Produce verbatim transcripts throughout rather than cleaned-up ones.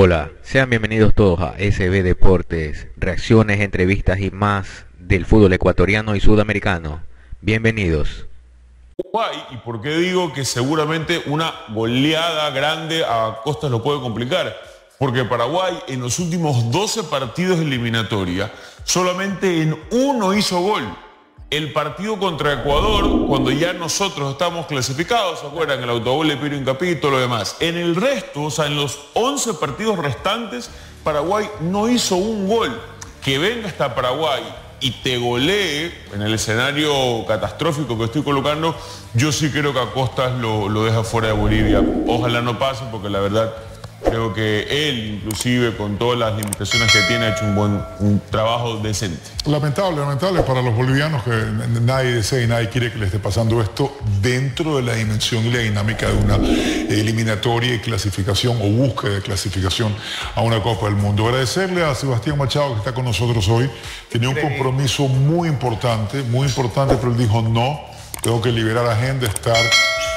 Hola, sean bienvenidos todos a S B Deportes, reacciones, entrevistas y más del fútbol ecuatoriano y sudamericano. Bienvenidos. ¿Y por qué digo que seguramente una goleada grande a Costas lo puede complicar? Porque Paraguay en los últimos doce partidos de eliminatoria solamente en uno hizo gol. El partido contra Ecuador, cuando ya nosotros estamos clasificados, ¿se acuerdan? El autogol de Piro Hincapié y todo lo demás. En el resto, o sea, en los once partidos restantes, Paraguay no hizo un gol. Que venga hasta Paraguay y te golee, en el escenario catastrófico que estoy colocando, yo sí creo que a Costas lo, lo deja fuera de Bolivia. Ojalá no pase, porque la verdad creo que él, inclusive, con todas las limitaciones que tiene, ha hecho un buen un trabajo decente. Lamentable, lamentable para los bolivianos, que nadie desea y nadie quiere que le esté pasando esto dentro de la dimensión y la dinámica de una eliminatoria y clasificación o búsqueda de clasificación a una Copa del Mundo. Agradecerle a Sebastián Machado, que está con nosotros hoy. Tenía un compromiso muy importante, muy importante, pero él dijo no, tengo que liberar agenda, estar...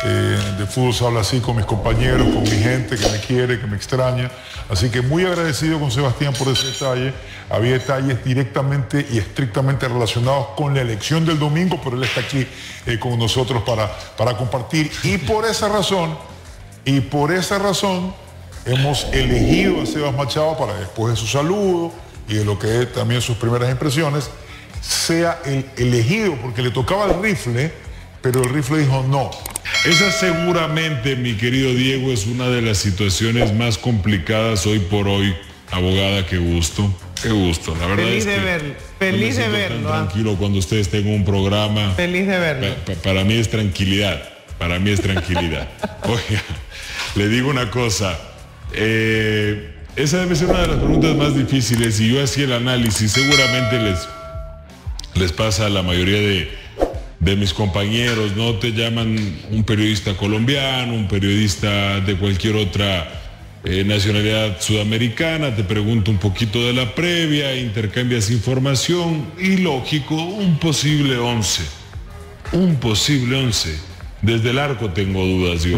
Eh, de fútbol se habla así con mis compañeros, con mi gente que me quiere, que me extraña. Así que muy agradecido con Sebastián por ese detalle. Había detalles directamente y estrictamente relacionados con la elección del domingo, pero él está aquí eh, con nosotros para, para compartir. Y por esa razón, y por esa razón, hemos elegido a Sebas Machado para, después de su saludo y de lo que es también sus primeras impresiones, sea el elegido, porque le tocaba el rifle, pero el rifle dijo no. Esa seguramente, mi querido Diego, es una de las situaciones más complicadas hoy por hoy. Abogada, qué gusto, qué gusto. La verdad feliz es que de verlo, feliz de verlo. Tranquilo cuando ustedes tengan un programa. Feliz de verlo. Pa pa para mí es tranquilidad, para mí es tranquilidad. Oiga, le digo una cosa. Eh, esa debe ser una de las preguntas más difíciles y yo hacía el análisis. Seguramente les, les pasa a la mayoría de... de mis compañeros, ¿no? Te llaman un periodista colombiano, un periodista de cualquier otra eh, nacionalidad sudamericana, te pregunto un poquito de la previa, intercambias información y lógico, un posible once, un posible once. Desde el arco tengo dudas yo.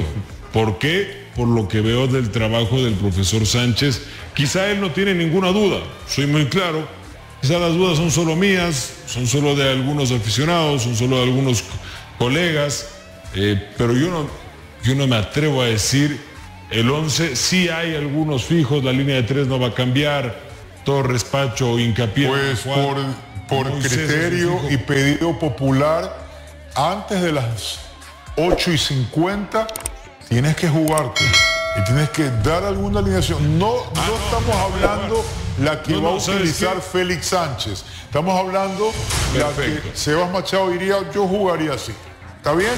¿Por qué? Por lo que veo del trabajo del profesor Sánchez, quizá él no tiene ninguna duda, soy muy claro. Quizás las dudas son solo mías, son solo de algunos aficionados, son solo de algunos colegas, eh, pero yo no, yo no me atrevo a decir el once. Sí hay algunos fijos, la línea de tres no va a cambiar, Torres, Pacho, Hincapié. Pues Juan, por, por criterio y pedido popular, antes de las ocho y cincuenta tienes que jugarte y tienes que dar alguna alineación. No, ah, no, no estamos hablando... la que no, va no, a utilizar Félix Sánchez. Estamos hablando de la que Sebas Machado diría, yo jugaría así. ¿Está bien?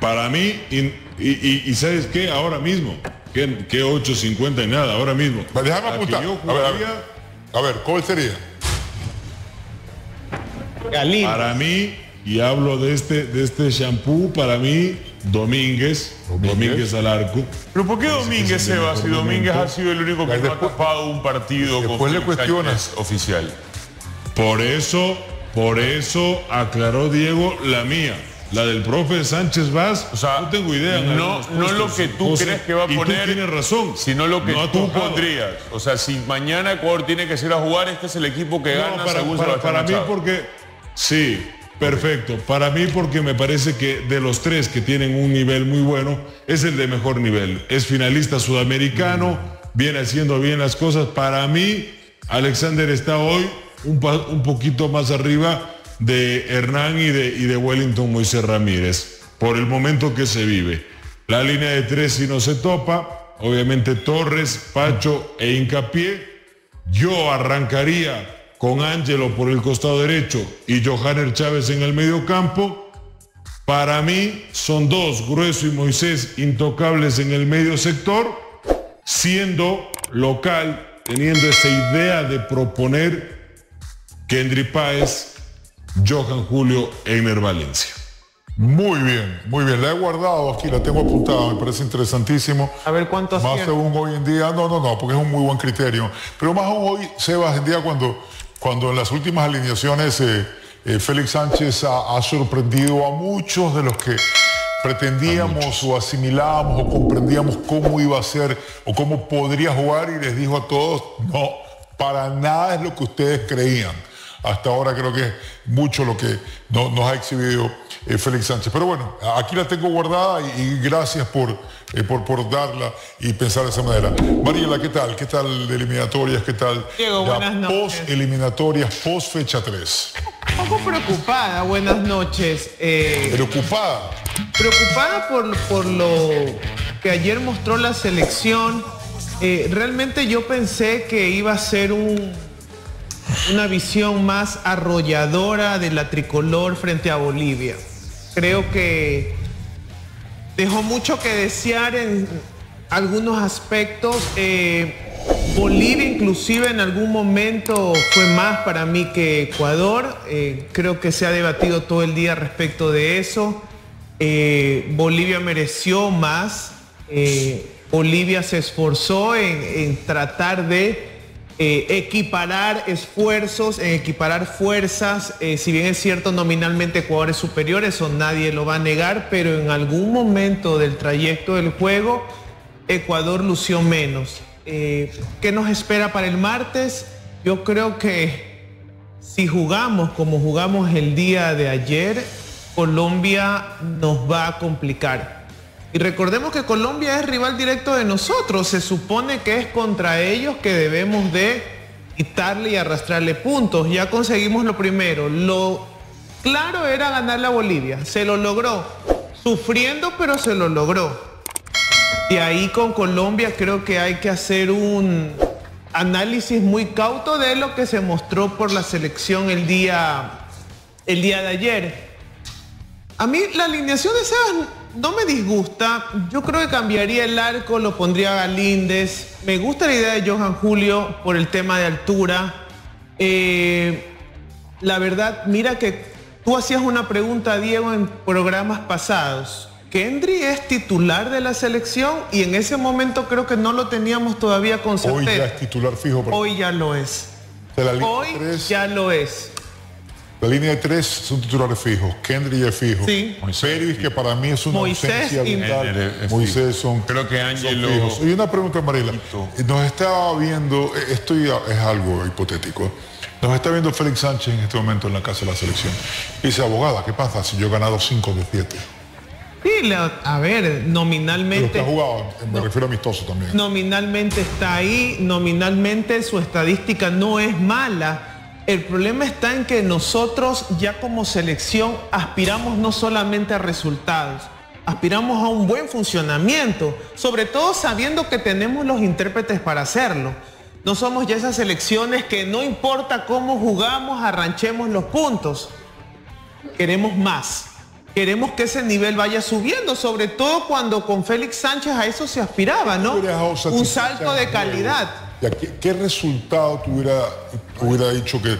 Para mí, y, y, y ¿sabes qué? Ahora mismo, que, que ocho cincuenta y nada, ahora mismo. Vale, déjame apuntar. Yo jugaría... a, ver, a, ver. a ver, ¿cuál sería? Galín. Para mí, y hablo de este, de este shampoo, para mí... Domínguez, Domínguez, Domínguez al arco. ¿Pero por qué Domínguez, Sebas? Si Domínguez ha sido el único que después, no ha tapado un partido con le cuestiones oficial. Por eso, por eso aclaró Diego la mía. La del profe Sánchez Vaz, o sea, no tengo idea. No, no lo que tú crees que va a poner. Tú tienes razón. Sino lo que no tú pondrías. O sea, si mañana Ecuador tiene que ir a jugar, este es el equipo que no, gana. Para, según para, para mí porque... sí. Perfecto, para mí porque me parece que de los tres que tienen un nivel muy bueno, es el de mejor nivel. Es finalista sudamericano, viene haciendo bien las cosas. Para mí, Alexander está hoy un, un poquito más arriba de Hernán y de, y de Wellington Moisés Ramírez, por el momento que se vive. La línea de tres si no se topa, obviamente Torres, Pacho e Hincapié. Yo arrancaría... con Ángelo por el costado derecho y Johan Chávez en el medio campo. Para mí son dos, Grueso y Moisés, intocables en el medio sector, siendo local, teniendo esa idea de proponer Páez, Johan Julio, Enner Valencia. Muy bien, muy bien, la he guardado aquí, la tengo apuntada, me parece interesantísimo. A ver cuántos. Más tienen. Según hoy en día, no, no, no, porque es un muy buen criterio. Pero más aún hoy, Sebas, en día cuando... cuando en las últimas alineaciones eh, eh, Félix Sánchez ha, ha sorprendido a muchos de los que pretendíamos o asimilábamos o comprendíamos cómo iba a ser o cómo podría jugar y les dijo a todos, no, para nada es lo que ustedes creían. Hasta ahora creo que es mucho lo que no, nos ha exhibido eh, Félix Sánchez. Pero bueno, aquí la tengo guardada y, y gracias por, eh, por, por darla y pensar de esa manera. Mariela, ¿qué tal? ¿Qué tal de eliminatorias? ¿Qué tal? Diego, buenas noches. Post-eliminatorias, post-fecha tres. Un poco preocupada, buenas noches. Eh, ¿Preocupada? Preocupada por, por lo que ayer mostró la selección. Eh, realmente yo pensé que iba a ser un... una visión más arrolladora de la tricolor frente a Bolivia. Creo que dejó mucho que desear en algunos aspectos. Eh, Bolivia inclusive en algún momento fue más para mí que Ecuador. Eh, creo que se ha debatido todo el día respecto de eso. Eh, Bolivia mereció más. Eh, Bolivia se esforzó en, en tratar de Eh, equiparar esfuerzos, eh, equiparar fuerzas. Eh, si bien es cierto, nominalmente Ecuador es superior, eso nadie lo va a negar, pero en algún momento del trayecto del juego, Ecuador lució menos. Eh, ¿Qué nos espera para el martes? Yo creo que si jugamos como jugamos el día de ayer, Colombia nos va a complicar. Y recordemos que Colombia es rival directo de nosotros. Se supone que es contra ellos que debemos de quitarle y arrastrarle puntos. Ya conseguimos lo primero. Lo claro era ganarle a Bolivia. Se lo logró. Sufriendo, pero se lo logró. Y ahí con Colombia creo que hay que hacer un análisis muy cauto de lo que se mostró por la selección el día, el día de ayer. A mí la alineación de Sebas no me disgusta. Yo creo que cambiaría el arco, lo pondría a Galíndez. Me gusta la idea de Johan Julio por el tema de altura. Eh, la verdad, mira que tú hacías una pregunta, Diego, en programas pasados. Kendry es titular de la selección y en ese momento creo que no lo teníamos todavía con certeza. Hoy ya es titular fijo. Pero... hoy ya lo es. De la línea Hoy tres... ya lo es. La línea de tres son titulares fijos. Kendry es fijo. Sí. Pervis, que para mí es una Moisés ausencia vital. Moisés son. Creo que Ángelo. Y una pregunta, Mariela. Nos está viendo, esto es algo hipotético. Nos está viendo Félix Sánchez en este momento en la casa de la selección. Dice, abogada, ¿qué pasa si yo he ganado cinco de siete? Sí, la, a ver, nominalmente... pero está jugado, me no, refiero a amistoso también. Nominalmente está ahí, nominalmente su estadística no es mala. El problema está en que nosotros ya como selección aspiramos no solamente a resultados, aspiramos a un buen funcionamiento, sobre todo sabiendo que tenemos los intérpretes para hacerlo. No somos ya esas selecciones que no importa cómo jugamos, arranchemos los puntos. Queremos más. Queremos que ese nivel vaya subiendo, sobre todo cuando con Félix Sánchez a eso se aspiraba, ¿no? Un salto de calidad. ¿Qué, qué resultado te hubiera, te hubiera dicho que, eh,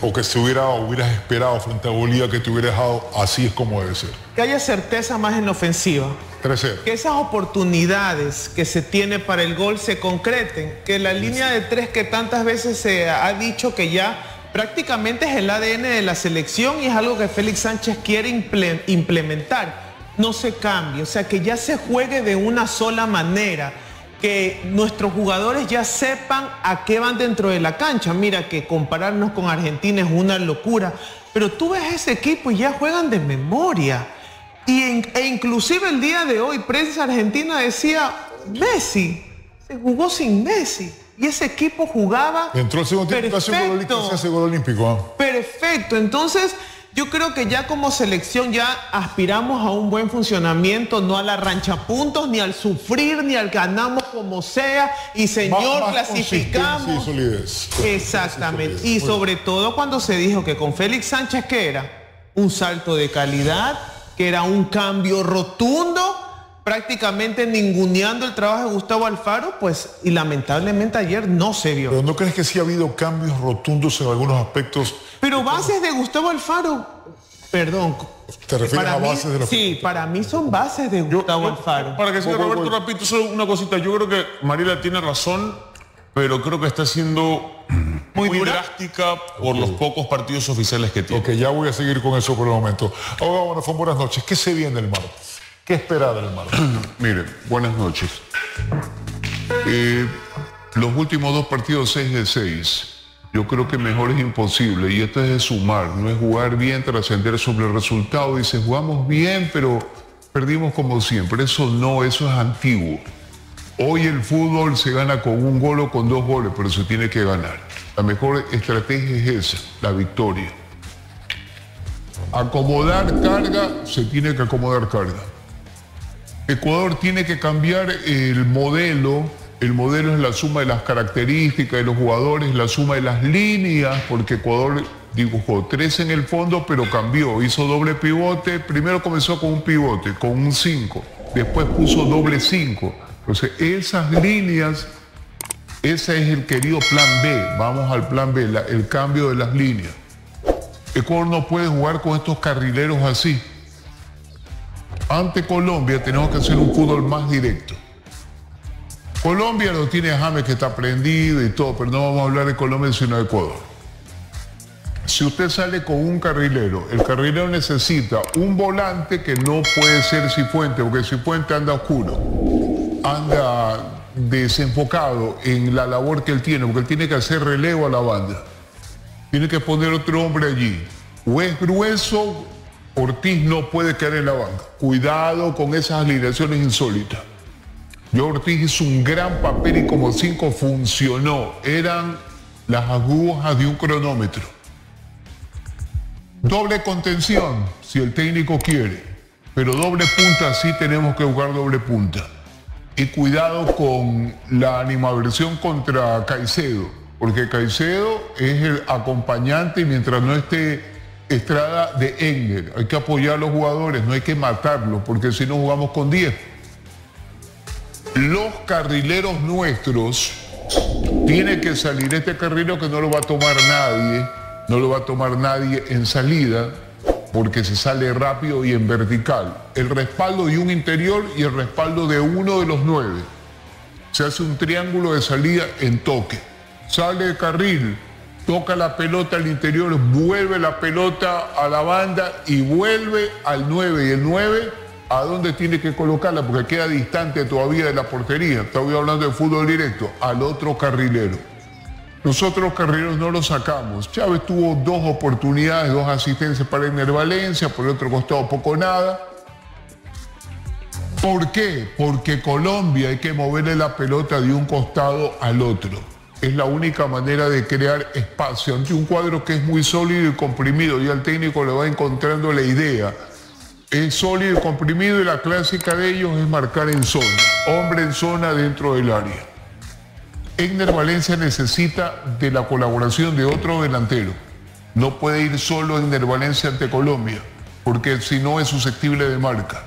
o que se hubiera, hubieras esperado frente a Bolivia que te hubiera dejado así es como debe ser? Que haya certeza más en la ofensiva. tres cero. Que esas oportunidades que se tiene para el gol se concreten. Que la línea de tres que tantas veces se ha dicho que ya prácticamente es el A D N de la selección y es algo que Félix Sánchez quiere implementar. No se cambie, o sea, que ya se juegue de una sola manera. Que nuestros jugadores ya sepan a qué van dentro de la cancha. Mira que compararnos con Argentina es una locura, pero tú ves ese equipo y ya juegan de memoria. Y en, e inclusive el día de hoy, prensa argentina decía, Messi, se jugó sin Messi. Y ese equipo jugaba entró el segundo tiempo, perfecto. Hace gol olímpico. Perfecto, entonces... yo creo que ya como selección ya aspiramos a un buen funcionamiento, no a la rancha puntos, ni al sufrir, ni al ganamos como sea. Y señor, más, más clasificamos. Y solidez. Exactamente. Y, y sobre todo cuando se dijo que con Félix Sánchez que era un salto de calidad, que era un cambio rotundo, prácticamente ninguneando el trabajo de Gustavo Alfaro, pues, y lamentablemente ayer no se vio. ¿Pero no crees que sí ha habido cambios rotundos en algunos aspectos? Pero bases de Gustavo Alfaro, perdón. ¿Te refieres a bases mí, de la... sí, para mí son bases de Gustavo yo, yo, Alfaro. Para que sea voy, Roberto, voy. Rapidito, solo una cosita. Yo creo que Mariela tiene razón, pero creo que está siendo muy, muy drástica por okay. los pocos partidos oficiales que tiene. Ok, ya voy a seguir con eso por el momento. Ahora, bueno, fue buenas noches. ¿Qué se viene el martes? ¿Qué esperar del Marruecos? Mire, buenas noches. Eh, los últimos dos partidos, seis de seis, yo creo que mejor es imposible. Y esto es de sumar, no es jugar bien, trascender sobre el resultado. Dice, jugamos bien, pero perdimos como siempre. Eso no, eso es antiguo. Hoy el fútbol se gana con un gol o con dos goles, pero se tiene que ganar. La mejor estrategia es esa, la victoria. Acomodar carga, se tiene que acomodar carga. Ecuador tiene que cambiar el modelo. El modelo es la suma de las características de los jugadores, la suma de las líneas, porque Ecuador dibujó tres en el fondo, pero cambió, hizo doble pivote. Primero comenzó con un pivote, con un cinco, después puso doble cinco. Entonces, esas líneas, ese es el querido plan B. Vamos al plan B, la, el cambio de las líneas. Ecuador no puede jugar con estos carrileros así. Ante Colombia tenemos que hacer un fútbol más directo. Colombia lo tiene James, que está prendido y todo, pero no vamos a hablar de Colombia sino de Ecuador. Si usted sale con un carrilero, el carrilero necesita un volante que no puede ser Cifuentes, porque Cifuentes anda oscuro, anda desenfocado en la labor que él tiene, porque él tiene que hacer relevo a la banda. Tiene que poner otro hombre allí. O es Grueso, Ortiz no puede quedar en la banca. Cuidado con esas alineaciones insólitas. Yo Ortiz hizo un gran papel y como cinco funcionó. Eran las agujas de un cronómetro. Doble contención, si el técnico quiere. Pero doble punta, sí tenemos que jugar doble punta. Y cuidado con la animadversión contra Caicedo. Porque Caicedo es el acompañante y mientras no esté Estrada de Enner, hay que apoyar a los jugadores, no hay que matarlos, porque si no jugamos con diez. Los carrileros nuestros, tiene que salir este carrilero que no lo va a tomar nadie, no lo va a tomar nadie en salida, porque se sale rápido y en vertical. El respaldo de un interior y el respaldo de uno de los nueve. Se hace un triángulo de salida en toque. Sale de carril, toca la pelota al interior, vuelve la pelota a la banda y vuelve al nueve. Y el nueve, ¿a dónde tiene que colocarla? Porque queda distante todavía de la portería. Estaba hablando de fútbol directo. Al otro carrilero. Nosotros los carrileros no los sacamos. Chávez tuvo dos oportunidades, dos asistencias para Enner Valencia, por el otro costado poco nada. ¿Por qué? Porque Colombia hay que moverle la pelota de un costado al otro. Es la única manera de crear espacio ante un cuadro que es muy sólido y comprimido. Y al técnico le va encontrando la idea. Es sólido y comprimido y la clásica de ellos es marcar en zona. Hombre en zona dentro del área. Enner Valencia necesita de la colaboración de otro delantero. No puede ir solo Enner Valencia ante Colombia, porque si no es susceptible de marca.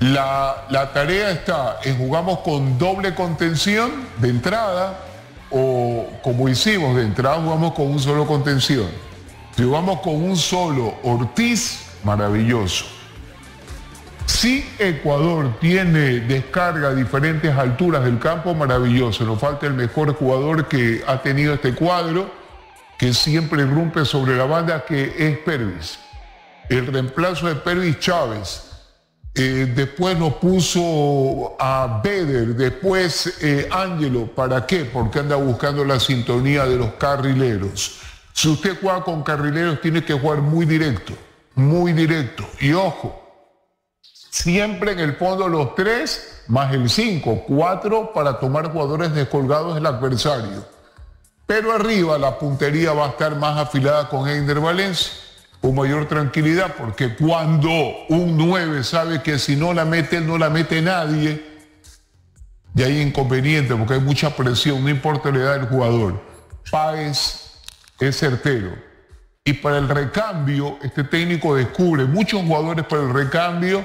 La, la tarea está en jugamos con doble contención de entrada, o como hicimos de entrada, jugamos con un solo contención. Si jugamos con un solo Ortiz, maravilloso. Si Ecuador tiene descarga a diferentes alturas del campo, maravilloso. Nos falta el mejor jugador que ha tenido este cuadro, que siempre irrumpe sobre la banda, que es Pervis. El reemplazo de Pervis, Chávez. Eh, después nos puso a Beder, después eh, Ángelo. ¿Para qué? Porque anda buscando la sintonía de los carrileros. Si usted juega con carrileros, tiene que jugar muy directo, muy directo. Y ojo, siempre en el fondo los tres, más el cinco, cuatro para tomar jugadores descolgados del adversario. Pero arriba la puntería va a estar más afilada con Enner Valencia, con mayor tranquilidad, porque cuando un nueve sabe que si no la mete, él no la mete nadie, y hay inconveniente, porque hay mucha presión, no importa la edad del jugador. Páez es certero. Y para el recambio, este técnico descubre muchos jugadores para el recambio.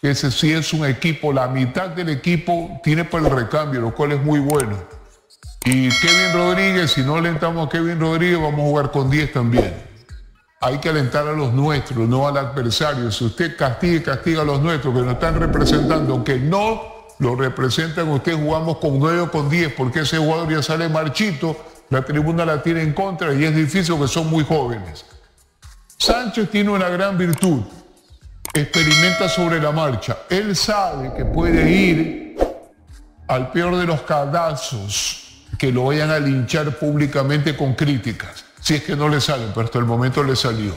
Ese sí es un equipo, la mitad del equipo tiene para el recambio, lo cual es muy bueno. Y Kevin Rodríguez, si no alentamos a Kevin Rodríguez, vamos a jugar con diez también. Hay que alentar a los nuestros, no al adversario. Si usted castiga, castiga a los nuestros que nos están representando, que no lo representan, usted jugamos con nueve o con diez, porque ese jugador ya sale marchito, la tribuna la tiene en contra y es difícil porque son muy jóvenes. Sánchez tiene una gran virtud. experimenta sobre la marcha. Él sabe que puede ir al peor de los cagazos, que lo vayan a linchar públicamente con críticas, si es que no le salen, pero hasta el momento le salió.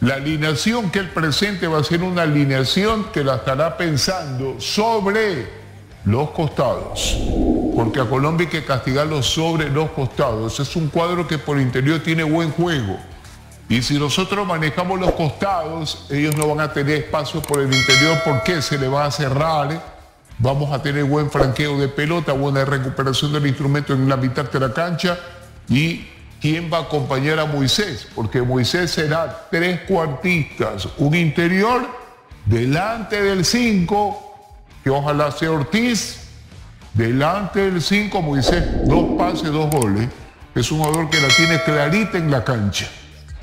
La alineación que él presente va a ser una alineación que la estará pensando sobre los costados, porque a Colombia hay que castigarlo sobre los costados. Es un cuadro que por interior tiene buen juego. Y si nosotros manejamos los costados, ellos no van a tener espacio por el interior porque se le va a cerrar. Vamos a tener buen franqueo de pelota, buena recuperación del instrumento en la mitad de la cancha. ¿Y quién va a acompañar a Moisés? Porque Moisés será tres cuartistas, un interior delante del cinco, que ojalá sea Ortiz, delante del cinco Moisés, dos pases, dos goles. Es un jugador que la tiene clarita en la cancha.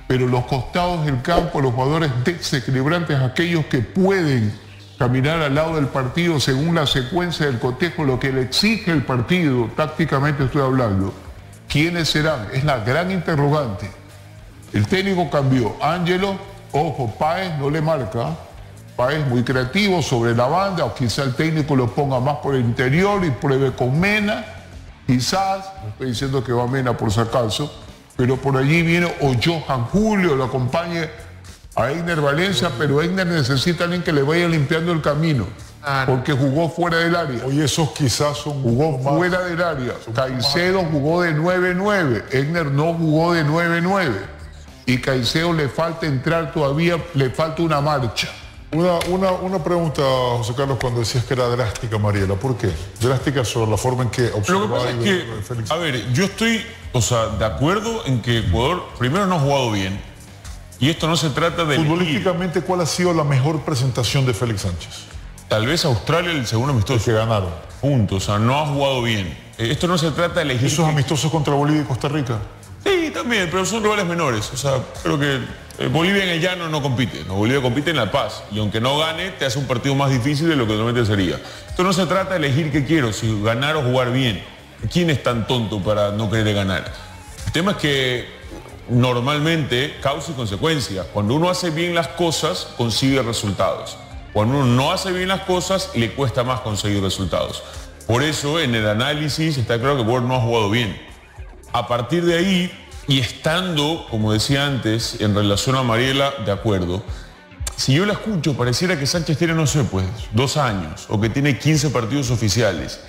Pero los costados del campo, los jugadores desequilibrantes, aquellos que pueden caminar al lado del partido según la secuencia del cotejo, lo que le exige el partido, tácticamente estoy hablando. ¿Quiénes serán? Es la gran interrogante. El técnico cambió. Ángelo, ojo, Páez no le marca. Páez muy creativo sobre la banda, o quizá el técnico lo ponga más por el interior y pruebe con Mena. Quizás, no estoy diciendo que va Mena por si acaso, pero por allí viene o Johan Julio, lo acompañe a Enner Valencia, pero Enner necesita a alguien que le vaya limpiando el camino, porque jugó fuera del área. Oye, esos quizás son... Jugó fuera más, del área. Caicedo jugó de nueve nueve, Enner no jugó de nueve nueve, y Caicedo le falta entrar todavía, le falta una marcha. Una, una, una pregunta, José Carlos, cuando decías que era drástica, Mariela, ¿por qué? Drástica sobre la forma en que observaba... Lo que pasa es que, Félix. A ver, yo estoy, o sea, de acuerdo en que Ecuador, primero, no ha jugado bien, y esto no se trata de... Futbolísticamente, ¿cuál ha sido la mejor presentación de Félix Sánchez? Tal vez Australia, el segundo amistoso. El que ganaron. Punto, o sea, no ha jugado bien. Esto no se trata de elegir... ¿Esos amistosos contra Bolivia y Costa Rica? Sí, también, pero son rivales menores, o sea, creo que... Bolivia en el llano no compite, no, Bolivia compite en La Paz, y aunque no gane, te hace un partido más difícil de lo que normalmente sería. Esto no se trata de elegir qué quiero, si ganar o jugar bien. ¿Quién es tan tonto para no querer ganar? El tema es que normalmente causa y consecuencia. Cuando uno hace bien las cosas, consigue resultados. Cuando uno no hace bien las cosas, le cuesta más conseguir resultados. Por eso, en el análisis está claro que Borg no ha jugado bien. A partir de ahí... Y estando, como decía antes, en relación a Mariela, de acuerdo, si yo la escucho, pareciera que Sánchez tiene, no sé, pues, dos años, o que tiene quince partidos oficiales.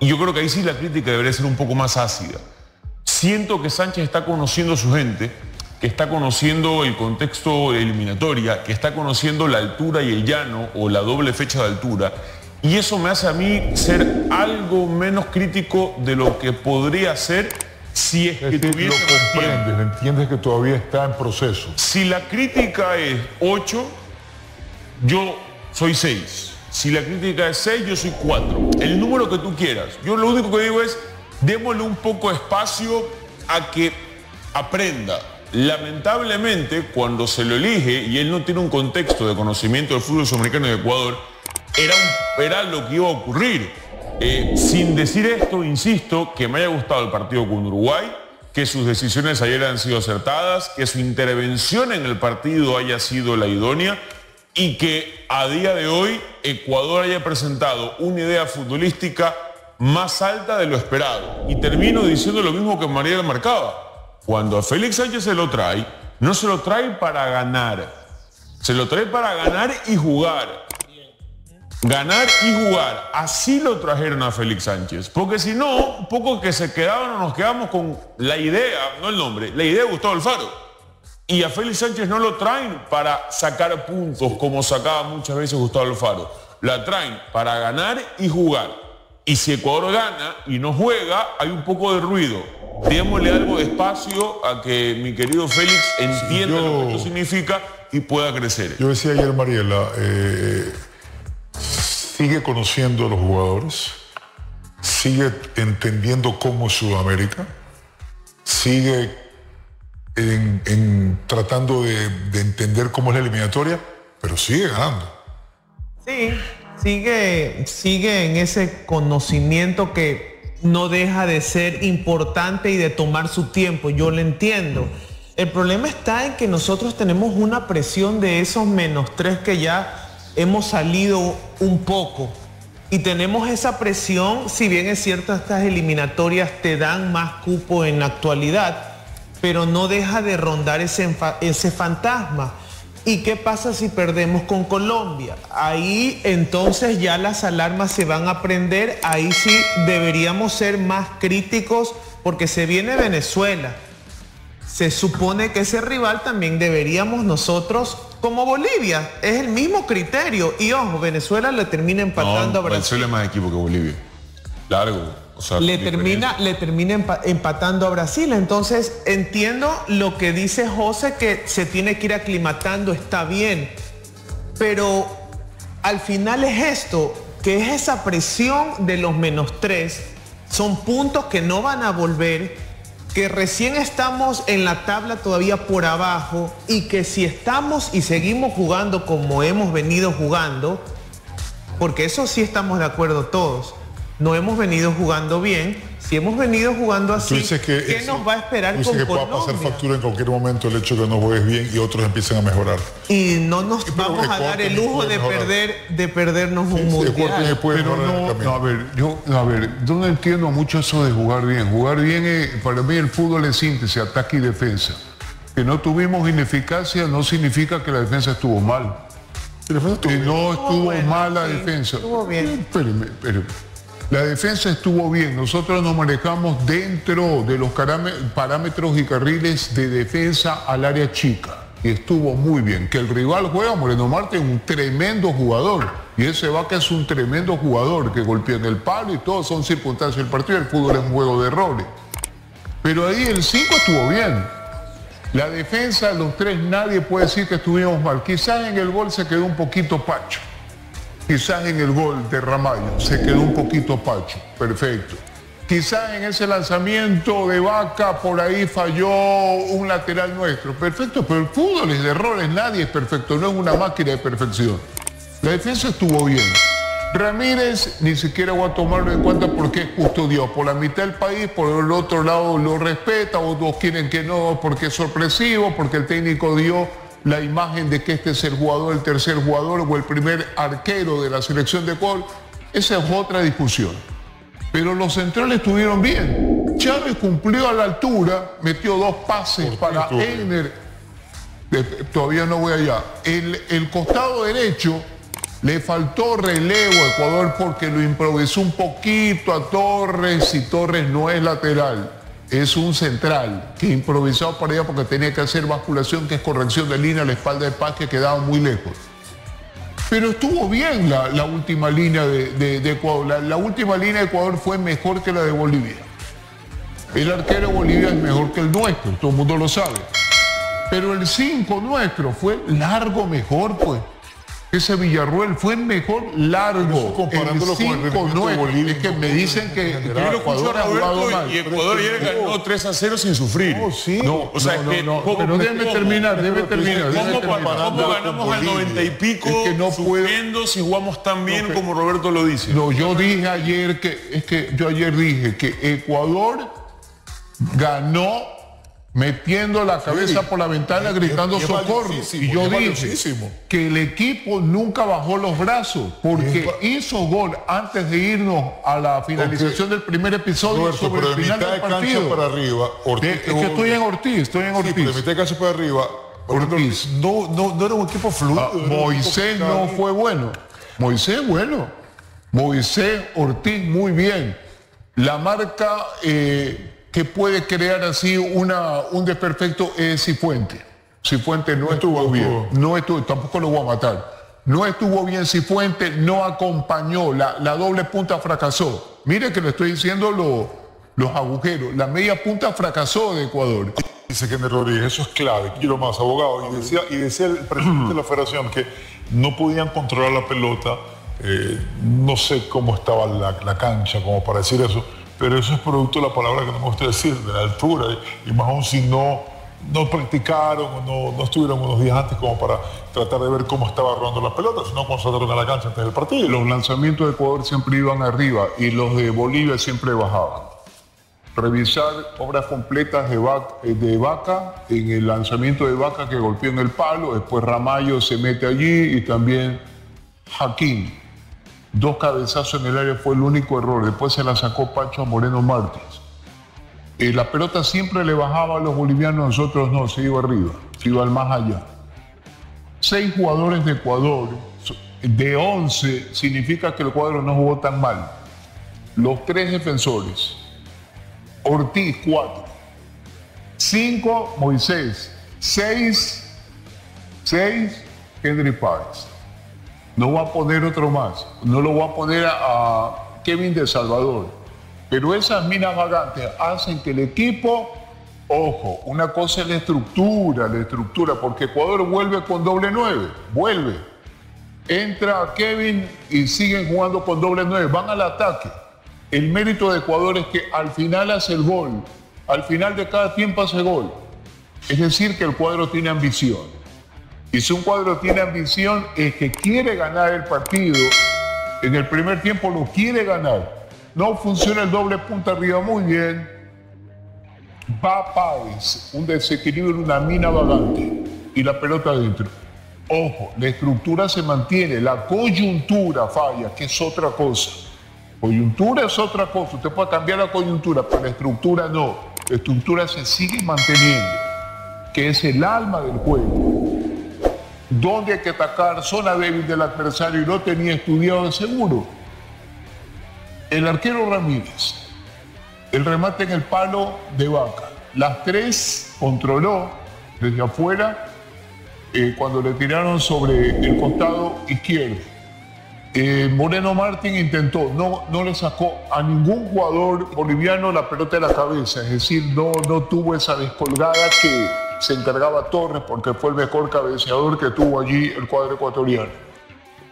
Y yo creo que ahí sí la crítica debería ser un poco más ácida. Siento que Sánchez está conociendo a su gente, que está conociendo el contexto eliminatoria, que está conociendo la altura y el llano, o la doble fecha de altura, y eso me hace a mí ser algo menos crítico de lo que podría ser. Si es que es decir, lo comprendes, entiendes que todavía está en proceso. Si la crítica es ocho, yo soy seis. Si la crítica es seis, yo soy cuatro. El número que tú quieras. Yo lo único que digo es, démosle un poco de espacio a que aprenda. Lamentablemente, cuando se lo elige, y él no tiene un contexto de conocimiento del fútbol sudamericano y de Ecuador, era, un, era lo que iba a ocurrir. Eh, sin decir esto, insisto, que me haya gustado el partido con Uruguay, que sus decisiones ayer han sido acertadas, que su intervención en el partido haya sido la idónea y que a día de hoy Ecuador haya presentado una idea futbolística más alta de lo esperado. Y termino diciendo lo mismo que Mariela marcaba. Cuando a Félix Sánchez se lo trae, no se lo trae para ganar, se lo trae para ganar y jugar. Ganar y jugar, así lo trajeron a Félix Sánchez, porque si no, pocos que se quedaban o nos quedamos con la idea, no el nombre, la idea de Gustavo Alfaro. Y a Félix Sánchez no lo traen para sacar puntos como sacaba muchas veces Gustavo Alfaro, la traen para ganar y jugar. Y si Ecuador gana y no juega, hay un poco de ruido. Démosle algo de espacio a que mi querido Félix entienda sí, yo... lo que esto significa y pueda crecer. Yo decía ayer, Mariela, eh... sigue conociendo a los jugadores, sigue entendiendo cómo es Sudamérica, sigue en, en tratando de, de entender cómo es la eliminatoria, pero sigue ganando. Sí, sigue, sigue en ese conocimiento que no deja de ser importante y de tomar su tiempo, yo lo entiendo. El problema está en que nosotros tenemos una presión de esos menos tres que ya hemos salido un poco. Y tenemos esa presión, si bien es cierto, estas eliminatorias te dan más cupo en la actualidad, pero no deja de rondar ese, ese fantasma. ¿Y qué pasa si perdemos con Colombia? Ahí entonces ya las alarmas se van a prender, ahí sí deberíamos ser más críticos porque se viene Venezuela. Se supone que ese rival también deberíamos nosotros, como Bolivia, es el mismo criterio. Y ojo, Venezuela le termina empatando no, a Brasil. Venezuela es más equipo que Bolivia. Largo. O sea, le, termina, le termina empatando a Brasil. Entonces entiendo lo que dice José, que se tiene que ir aclimatando, está bien. Pero al final es esto, que es esa presión de los menos tres. Son puntos que no van a volver, que recién estamos en la tabla todavía por abajo y que si estamos y seguimos jugando como hemos venido jugando, porque eso sí estamos de acuerdo todos, no hemos venido jugando bien, si hemos venido jugando así, que ¿qué eso, nos va a esperar con Colombia? Tú dices que pueda pasar factura en cualquier momento el hecho de que no juegues bien y otros empiezan a mejorar. Y no nos pero vamos Ecuador a dar el lujo de perder, de perdernos sí, un sí, mundial. Pero no, no, a ver, yo, a ver, yo no entiendo mucho eso de jugar bien. Jugar bien, es, para mí el fútbol es síntesis, ataque y defensa. Que no tuvimos ineficacia no significa que la defensa estuvo mal. Que no estuvo, estuvo bueno, mala sí, defensa. Estuvo bien. Espérame, espérame. La defensa estuvo bien, nosotros nos manejamos dentro de los parámetros y carriles de defensa al área chica. Y estuvo muy bien. Que el rival juega, Moreno Martín, un tremendo jugador. Y ese Vaca es un tremendo jugador que golpea en el palo y todo, son circunstancias del partido. El fútbol es un juego de errores. Pero ahí el cinco estuvo bien. La defensa, los tres, nadie puede decir que estuvimos mal. Quizás en el gol se quedó un poquito Pacho. Quizás en el gol de Ramallo se quedó un poquito Pacho, perfecto. Quizás en ese lanzamiento de Vaca por ahí falló un lateral nuestro, perfecto. Pero el fútbol es de errores, nadie es perfecto, no es una máquina de perfección. La defensa estuvo bien. Ramírez ni siquiera voy a tomarlo en cuenta porque es custodiado por la mitad del país, por el otro lado lo respeta, otros quieren que no porque es sorpresivo, porque el técnico dio la imagen de que este es el jugador, el tercer jugador o el primer arquero de la selección de Ecuador. Esa es otra discusión. Pero los centrales estuvieron bien. Chávez cumplió a la altura, metió dos pases Ortiz, para Enner. De, todavía no voy allá. El, el costado derecho le faltó relevo a Ecuador porque lo improvisó un poquito a Torres y Torres no es lateral. Es un central que improvisado para allá porque tenía que hacer basculación, que es corrección de línea a la espalda de Páez, que quedaba muy lejos. Pero estuvo bien la, la última línea de, de, de Ecuador. La, la última línea de Ecuador fue mejor que la de Bolivia. El arquero de Bolivia es mejor que el nuestro, todo el mundo lo sabe. Pero el cinco nuestro fue largo mejor, pues. Ese Villarruel fue el mejor largo. Comparándolo el con el cinco nueve, Bolivia, es que me dicen que general, Ecuador ha jugado mal. Y Ecuador ayer ganó tres a cero sin sufrir. Oh, sí. No, o sea, no, no, que, no, pero debe terminar, debe terminar. ¿Cómo ganamos al noventa y pico es que no sufriendo puedo, si jugamos tan bien no, como Roberto lo dice? No, yo dije ayer que, es que yo ayer dije que Ecuador ganó metiendo la cabeza sí. por la ventana, gritando socorro. Y yo dije que el equipo nunca bajó los brazos porque hizo gol antes de irnos a la finalización okay. del primer episodio. Roberto, sobre pero el final mitad del de partido. Cancha para arriba, Ortiz, es que vos... estoy en Ortiz, estoy en Ortiz. Sí, pero de mitad de cancha para arriba, Ortiz. No, no, no era un equipo fluido. Ah, Moisés no fue bueno. Moisés bueno. Moisés Ortiz muy bien. La marca... Eh, que puede crear así una, un desperfecto es Cifuentes. Cifuentes no, no estuvo, estuvo bien, no estuvo, tampoco lo voy a matar. No estuvo bien Cifuentes, no acompañó, la, la doble punta fracasó. Mire que le estoy diciendo lo, los agujeros, la media punta fracasó de Ecuador. Dice que Kevin Rodríguez, eso es clave, quiero más, abogado. Y decía, y decía el presidente de la federación que no podían controlar la pelota, eh, no sé cómo estaba la, la cancha, como para decir eso. Pero eso es producto de la palabra que no me gusta decir, de la altura, y más aún si no, no practicaron o no, no estuvieron unos días antes como para tratar de ver cómo estaba rodando las pelotas, sino cuando salieron a la cancha antes del partido. Los lanzamientos de Ecuador siempre iban arriba y los de Bolivia siempre bajaban. Revisar obras completas de, Vaca, de Vaca, en el lanzamiento de Vaca que golpeó en el palo, después Ramallo se mete allí y también Jaquín. Dos cabezazos en el área fue el único error, después se la sacó Pacho a Moreno Martins. Eh, la pelota siempre le bajaba a los bolivianos, nosotros no, se iba arriba, se iba al más allá. Seis jugadores de Ecuador, de once, significa que el cuadro no jugó tan mal. Los tres defensores, Ortiz, cuatro. Cinco, Moisés. Seis, seis, Henry Páez. No va a poner otro más. No lo va a poner a, a Kevin de Salvador. Pero esas minas vagantes hacen que el equipo, ojo, una cosa es la estructura, la estructura, porque Ecuador vuelve con doble nueve, vuelve. Entra Kevin y siguen jugando con doble nueve, van al ataque. El mérito de Ecuador es que al final hace el gol, al final de cada tiempo hace gol. Es decir, que el cuadro tiene ambición. Y si un cuadro tiene ambición es que quiere ganar el partido, en el primer tiempo lo quiere ganar. No funciona el doble punta arriba muy bien. Va Páez, un desequilibrio, una mina vagante y la pelota adentro. Ojo, la estructura se mantiene, la coyuntura falla, que es otra cosa. Coyuntura es otra cosa, usted puede cambiar la coyuntura, pero la estructura no. La estructura se sigue manteniendo, que es el alma del juego. Donde hay que atacar, zona débil del adversario, y no tenía estudiado de seguro. El arquero Ramírez, el remate en el palo de Vaca. Las tres controló desde afuera eh, cuando le tiraron sobre el costado izquierdo. Eh, Moreno Martín intentó, no, no le sacó a ningún jugador boliviano la pelota de la cabeza, es decir, no, no tuvo esa descolgada que se encargaba Torres, porque fue el mejor cabeceador que tuvo allí el cuadro ecuatoriano.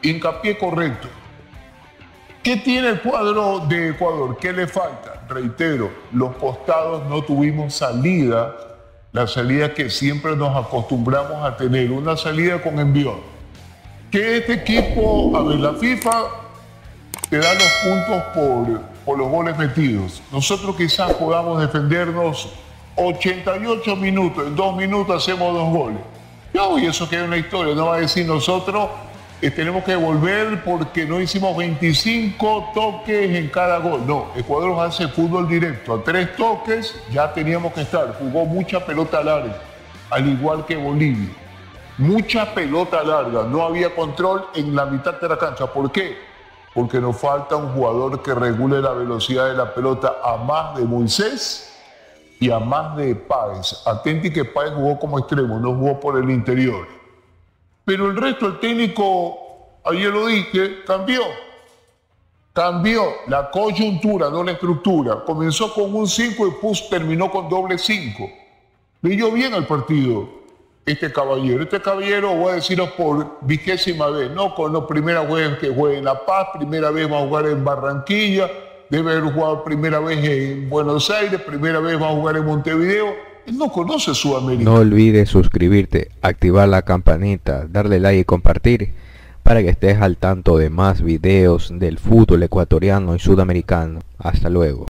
Hincapié correcto. ¿Qué tiene el cuadro de Ecuador? ¿Qué le falta? Reitero, los costados no tuvimos salida, la salida que siempre nos acostumbramos a tener, una salida con envión. Que este equipo, a ver, la FIFA te da los puntos por, por los goles metidos. Nosotros quizás podamos defendernos ochenta y ocho minutos, en dos minutos hacemos dos goles. No, y eso queda en la historia, no va a decir nosotros eh, tenemos que volver porque no hicimos veinticinco toques en cada gol. No, Ecuador hace fútbol directo, a tres toques ya teníamos que estar. Jugó mucha pelota larga, al igual que Bolivia. Mucha pelota larga, no había control en la mitad de la cancha. ¿Por qué? Porque nos falta un jugador que regule la velocidad de la pelota a más de Moisés y a más de Páez. Atenti que Páez jugó como extremo, no jugó por el interior. Pero el resto, el técnico, ayer lo dije, cambió. Cambió la coyuntura, no la estructura. Comenzó con un cinco y puso, terminó con doble cinco. Leyó bien al partido. Este caballero, este caballero, voy a deciros por vigésima vez, no con la primera vez que juegue en La Paz, primera vez va a jugar en Barranquilla, debe haber jugado primera vez en Buenos Aires, primera vez va a jugar en Montevideo. Él no conoce Sudamérica. No olvides suscribirte, activar la campanita, darle like y compartir para que estés al tanto de más videos del fútbol ecuatoriano y sudamericano. Hasta luego.